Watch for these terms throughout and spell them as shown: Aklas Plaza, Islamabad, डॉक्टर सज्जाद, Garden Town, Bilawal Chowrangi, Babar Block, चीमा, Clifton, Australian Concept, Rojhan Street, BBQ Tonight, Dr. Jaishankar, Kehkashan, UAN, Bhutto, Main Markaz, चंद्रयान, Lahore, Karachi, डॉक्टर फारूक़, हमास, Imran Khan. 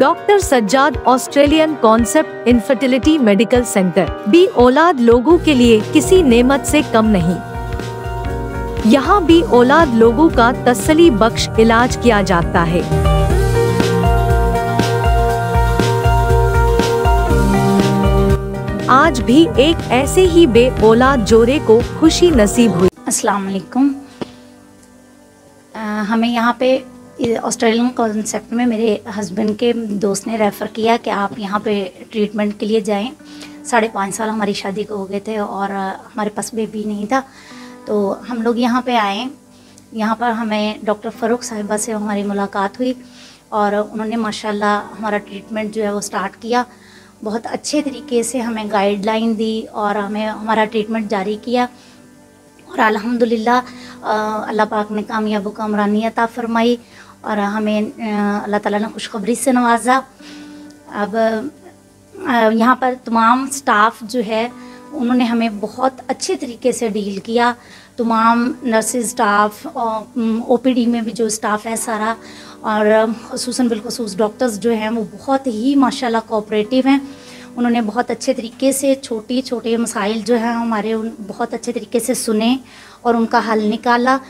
डॉक्टर सज्जाद Australian concept infertility medical centre भी औलाद लोगों के लिए किसी नेमत से कम नहीं। यहाँ भी औलाद लोगों का तसल्ली बख्श इलाज किया जाता है। आज भी एक ऐसे ही बे औलाद जोड़े को खुशी नसीब हुई। अस्सलाम वालेकुम। हमें यहाँ पे ऑस्ट्रेलियन कॉन्सेप्ट में मेरे हस्बैंड के दोस्त ने रेफ़र किया कि आप यहाँ पे ट्रीटमेंट के लिए जाएं। 5.5 साल हमारी शादी को हो गए थे और हमारे पास बेबी नहीं था, तो हम लोग यहाँ पे आए। यहाँ पर हमें डॉक्टर फारूक़ साहिबा से हमारी मुलाकात हुई और उन्होंने माशाल्लाह हमारा ट्रीटमेंट जो है वो स्टार्ट किया। बहुत अच्छे तरीके से हमें गाइडलाइन दी और हमें हमारा ट्रीटमेंट जारी किया और अल्हम्दुलिल्लाह अल्लाह पाक ने कामयाब कामरानी अता फ़रमाई और हमें अल्लाह ताला ने खुशखबरी से नवाजा। अब यहाँ पर तमाम स्टाफ जो है उन्होंने हमें बहुत अच्छे तरीके से डील किया। तमाम नर्सिस स्टाफ और ओपीडी में भी जो स्टाफ है सारा, और ख़ुसूसन बिलखसूस डॉक्टर्स जो हैं वो बहुत ही माशाल्लाह कोऑपरेटिव हैं। उन्होंने बहुत अच्छे तरीके से छोटे छोटे मसाइल जो हैं हमारे बहुत अच्छे तरीके से सुने और उनका हल निकाला।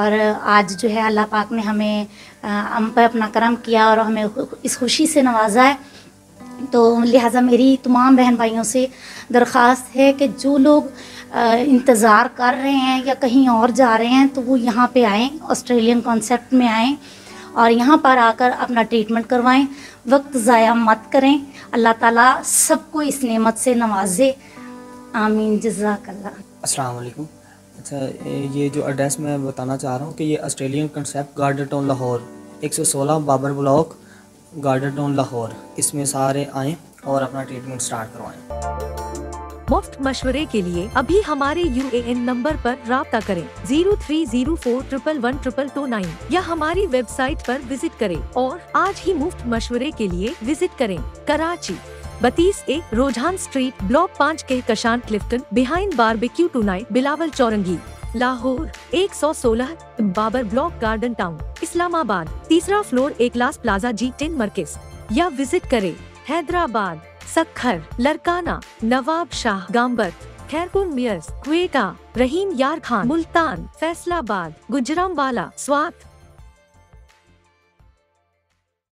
और आज जो है अल्लाह पाक ने हमें हम पर अपना करम किया और हमें इस खुशी से नवाजा है। तो लिहाजा मेरी तमाम बहन भाइयों से दरख्वास्त है कि जो लोग इंतज़ार कर रहे हैं या कहीं और जा रहे हैं तो वो यहाँ पे आएँ, ऑस्ट्रेलियन कॉन्सेप्ट में आएँ और यहाँ पर आकर अपना ट्रीटमेंट करवाएं। वक्त ज़ाया मत करें। अल्लाह ताला सबको इस नेमत से नवाजे। आमीन। जज़ाकल्लाह। अस्सलाम वालेकुम। अच्छा, ये जो एड्रेस मैं बताना चाह रहा हूँ कि ये Australian concept garden town Lahore 116 Babar block garden town Lahore, इसमें सारे आएँ और अपना ट्रीटमेंट स्टार्ट करवाएँ। मुफ्त मशवरे के लिए अभी हमारे UAN नंबर पर राब्ता करें 0304111229 या हमारी वेबसाइट पर विजिट करें और आज ही मुफ्त मशवरे के लिए विजिट करें। कराची 32A रोजान स्ट्रीट ब्लॉक 5 के कशान Clifton behind barbecue tonight Bilawal Chowrangi. Lahore 116 Babar block garden town Islamabad 3रा floor Ikhlas plaza G10 Markaz या विजिट करें। हैदराबाद सक्खर लड़काना नवाब शाह गांबर खैरपुर मियर्स क्वेटा रहीम यार खान मुल्तान फैसलाबाद गुजरांवाला स्वात।